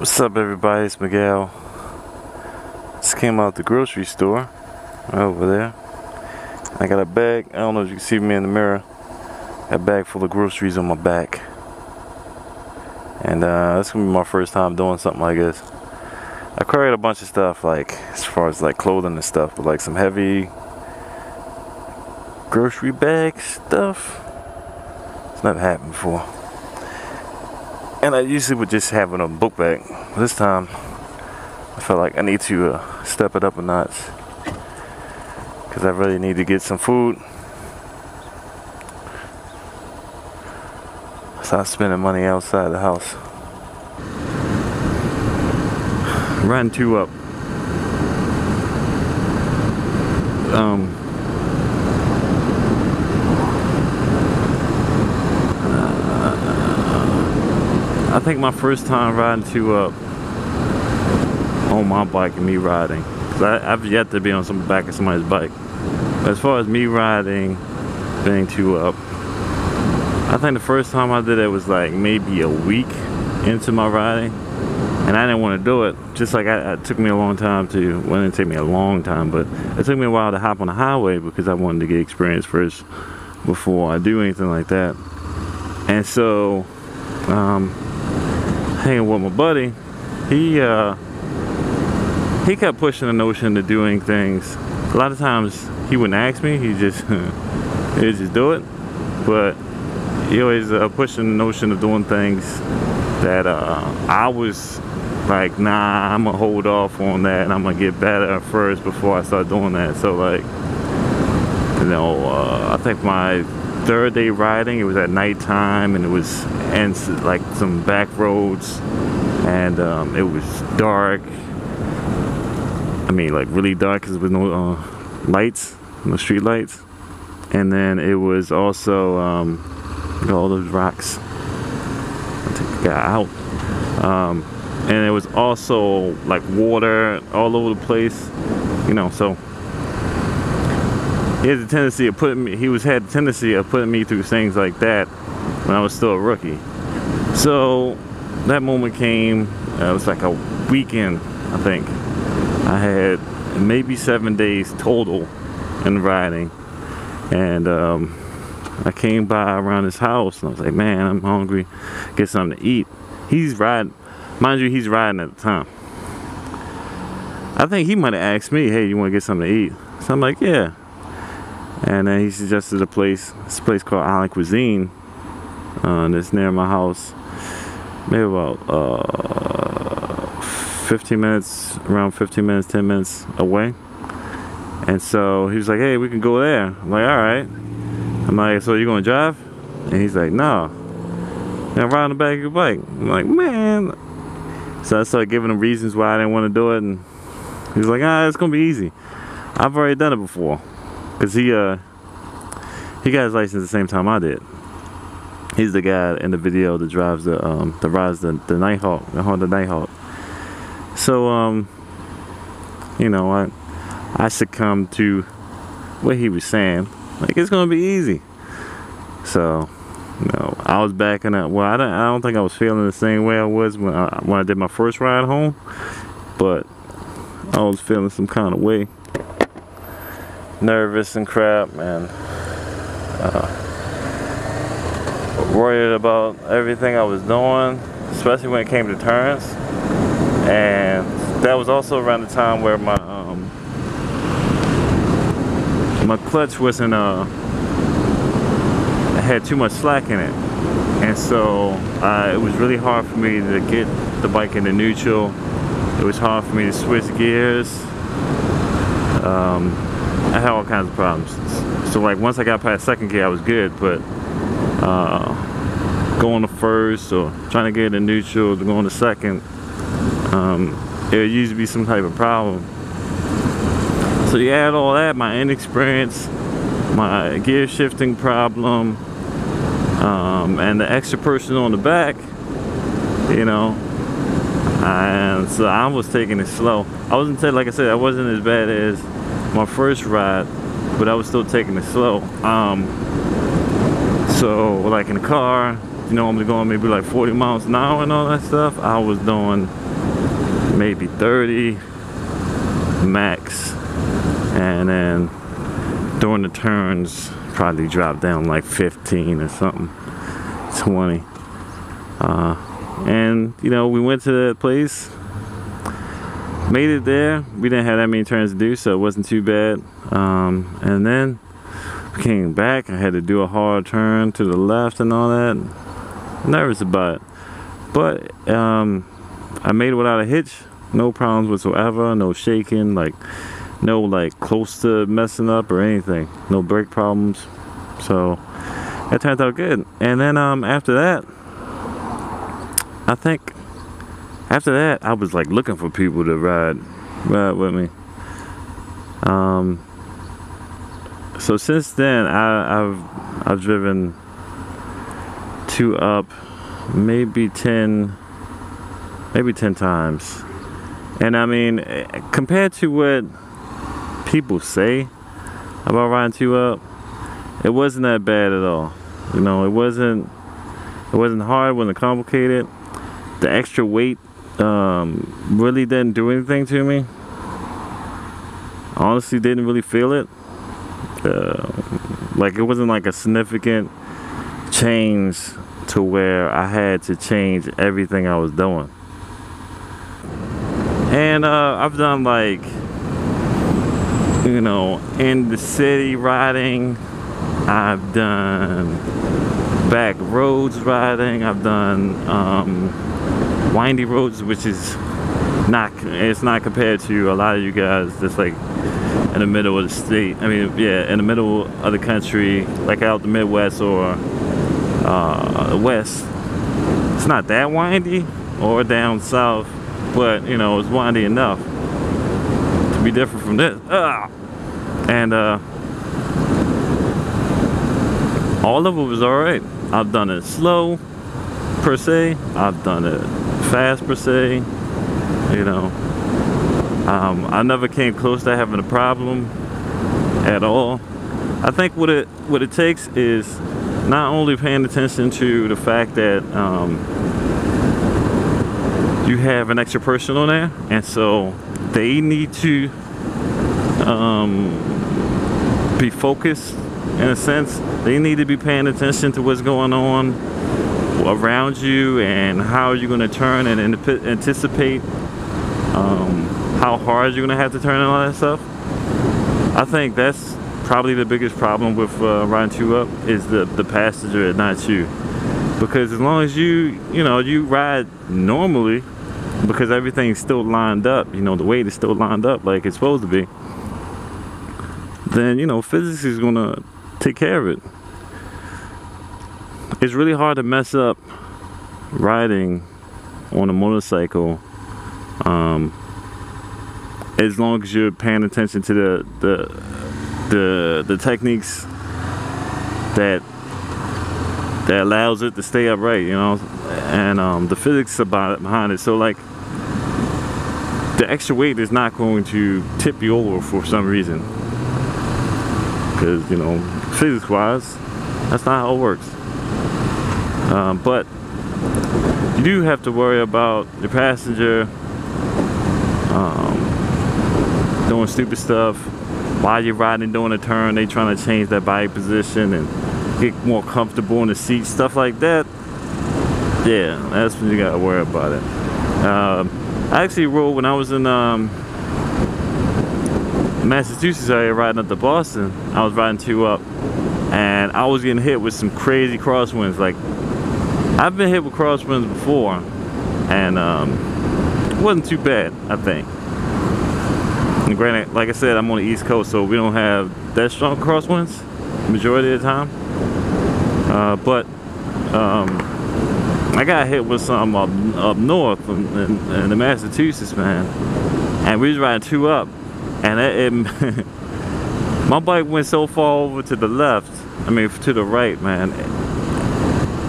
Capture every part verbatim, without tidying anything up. What's up, everybody? It's Miguel. Just came out the grocery store right over there. I got a bag. I don't know if you can see me in the mirror. A bag full of groceries on my back. And uh, this is gonna be my first time doing something like this. I carried a bunch of stuff, like as far as like clothing and stuff, but like some heavy grocery bag stuff. It's never happened before. And I usually would just have it on a book bag. This time, I felt like I need to uh, step it up a notch. Because I really need to get some food. Stop spending money outside the house. Round two up. Um. I think my first time riding two up on my bike and me riding, because I, I've yet to be on some back of somebody's bike. But as far as me riding, being two up, I think the first time I did it was like maybe a week into my riding, and I didn't want to do it. Just like I, it took me a long time to, well, it didn't take me a long time, but it took me a while to hop on the highway because I wanted to get experience first before I do anything like that. And so, um, hanging with my buddy, he uh, he kept pushing the notion to doing things. A lot of times he wouldn't ask me; he just he'd just do it. But he always uh, pushing the notion of doing things that uh, I was like, nah, I'm gonna hold off on that, and I'm gonna get better first before I start doing that. So like, you know, uh, I think my third day riding, it was at nighttime, and it was and like some back roads, and um, it was dark. I mean, like really dark, because there was no uh, lights, no street lights. And then it was also um, look at all those rocks. I'll take the guy out. Um, and it was also like water all over the place, you know. So he had the tendency of putting me, he was had the tendency of putting me through things like that when I was still a rookie. So that moment came, uh, it was like a weekend, I think. I had maybe seven days total in riding. And um, I came by around his house, and I was like, man, I'm hungry, get something to eat. He's riding, mind you, he's riding at the time. I think he might have asked me, hey, you want to get something to eat? So I'm like, yeah. And then he suggested a place, this place called Island Cuisine, uh, that's near my house, maybe about uh, fifteen minutes, around fifteen minutes, ten minutes away. And so he was like, hey, we can go there. I'm like, all right. I'm like, so you gonna drive? And he's like, no. And I ride on the back of your bike. I'm like, man. So I started giving him reasons why I didn't want to do it, and he was like, ah, it's gonna be easy. I've already done it before. Cause he uh he got his license the same time I did. He's the guy in the video that drives the um that rides the, the Nighthawk, the Honda Nighthawk. So um you know, I I succumbed to what he was saying. Like, it's gonna be easy. So, you know, I was backing up. Well, I don't I don't think I was feeling the same way I was when I when I did my first ride home, but I was feeling some kind of way. Nervous and crap, and uh, worried about everything I was doing, especially when it came to turns. And that was also around the time where my um, my clutch wasn't uh had too much slack in it, and so uh, it was really hard for me to get the bike into neutral. It was hard for me to switch gears. Um, I had all kinds of problems. So like once I got past second gear, I was good, but uh, going to first or trying to get in neutral, going to second, um, it used to be some type of problem. So you add all that, my inexperience, my gear shifting problem, um, and the extra person on the back, you know, and so I was taking it slow. I wasn't, like I said, I wasn't as bad as my first ride, but I was still taking it slow. Um so like in the car, you normally going maybe like forty miles an hour and all that stuff, I was doing maybe thirty max, and then during the turns probably dropped down like fifteen or something, twenty. Uh, and you know, we went to that place, made it there. We didn't have that many turns to do, so it wasn't too bad. Um, and then we came back. I had to do a hard turn to the left and all that. Nervous about it, but um, I made it without a hitch. No problems whatsoever. No shaking. Like no like close to messing up or anything. No brake problems. So that turned out good. And then um, after that, I think after that I was like looking for people to ride ride with me. Um, so since then I, I've I've driven two up, maybe ten, maybe ten times. And I mean, compared to what people say about riding two up, it wasn't that bad at all. You know, it wasn't it wasn't hard, it wasn't complicated. The extra weight um, really didn't do anything to me. Honestly, didn't really feel it. Uh, like it wasn't like a significant change to where I had to change everything I was doing. And uh, I've done like, you know, in the city riding, I've done back roads riding, I've done um, windy roads, which is not, it's not compared to a lot of you guys that's like in the middle of the state, I mean, yeah, in the middle of the country, like out the Midwest or uh, the West. It's not that windy, or down south. But you know, it's windy enough to be different from this. Ugh. And uh, all of it was alright. I've done it slow per se, I've done it fast per se, you know. um, I never came close to having a problem at all. I think what it what it takes is not only paying attention to the fact that um, you have an extra person on there, and so they need to um, be focused in a sense. They need to be paying attention to what's going on around you and how you're going to turn, and anticipate um, how hard you're going to have to turn and all that stuff. I think that's probably the biggest problem with uh, riding two up, is the, the passenger and not you. Because as long as you, you know, you ride normally, because everything's still lined up, you know, the weight is still lined up like it's supposed to be, then, you know, physics is gonna take care of it. It's really hard to mess up riding on a motorcycle, um, as long as you're paying attention to the, the, the, the techniques that that allows it to stay upright, you know, and um, the physics about it, behind it. So like the extra weight is not going to tip you over for some reason, because you know, physics wise, that's not how it works. Um, but you do have to worry about the passenger um, doing stupid stuff while you're riding, doing a turn, they trying to change their body position and get more comfortable in the seat, stuff like that. Yeah, that's when you gotta worry about it. Um, I actually rode when I was in um, Massachusetts area, riding up to Boston. I was riding two up, and I was getting hit with some crazy crosswinds. Like I've been hit with crosswinds before, and um, it wasn't too bad, I think. And granted, like I said, I'm on the East Coast, so we don't have that strong crosswinds majority of the time. Uh, but um, I got hit with something up, up north in, in, in the Massachusetts, man, and we was riding two up, and it, it my bike went so far over to the left, I mean to the right, man.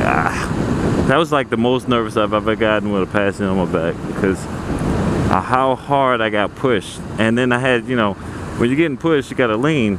Ah, that was like the most nervous I've ever gotten with a passenger on my back, because of how hard I got pushed. And then I had, you know, when you're getting pushed, you gotta lean,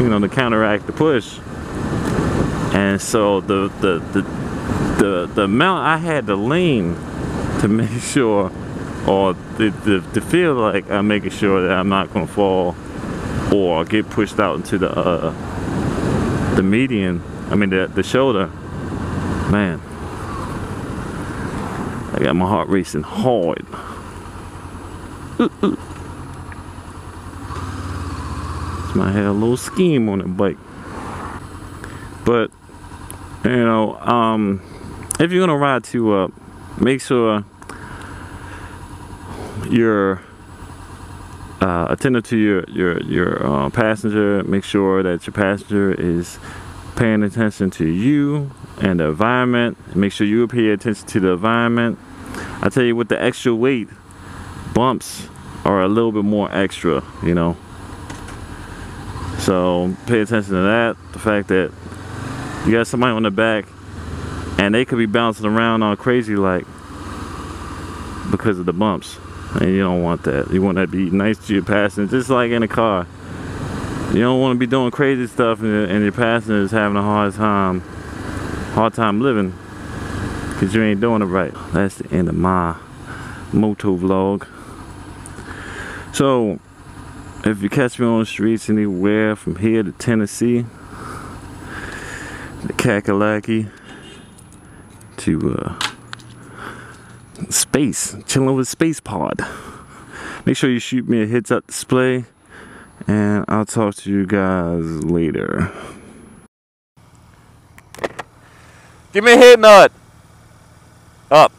you know, to counteract the push. And so the, the, the, the the amount I had to lean to make sure, or the the to feel like I'm making sure that I'm not gonna fall or get pushed out into the uh, the median. I mean the the shoulder. Man, I got my heart racing hard. Ooh, ooh. I had a little scheme on the bike, but you know, um, if you're gonna ride two up, make sure you're uh, attentive to your your your uh, passenger. Make sure that your passenger is paying attention to you and the environment. Make sure you pay attention to the environment. I tell you, with the extra weight, bumps are a little bit more extra, you know. So pay attention to that. The fact that you got somebody on the back and they could be bouncing around all crazy like because of the bumps, and you don't want that. You want that to be nice to your passenger, just like in a car. You don't want to be doing crazy stuff and, and your passenger is having a hard time, hard time living because you ain't doing it right. That's the end of my moto vlog. So, if you catch me on the streets anywhere from here to Tennessee, to Kakalaki, to uh, space, chilling with Space Pod, make sure you shoot me a hits up display, and I'll talk to you guys later. Give me a hit nut. Up.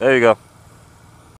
There you go.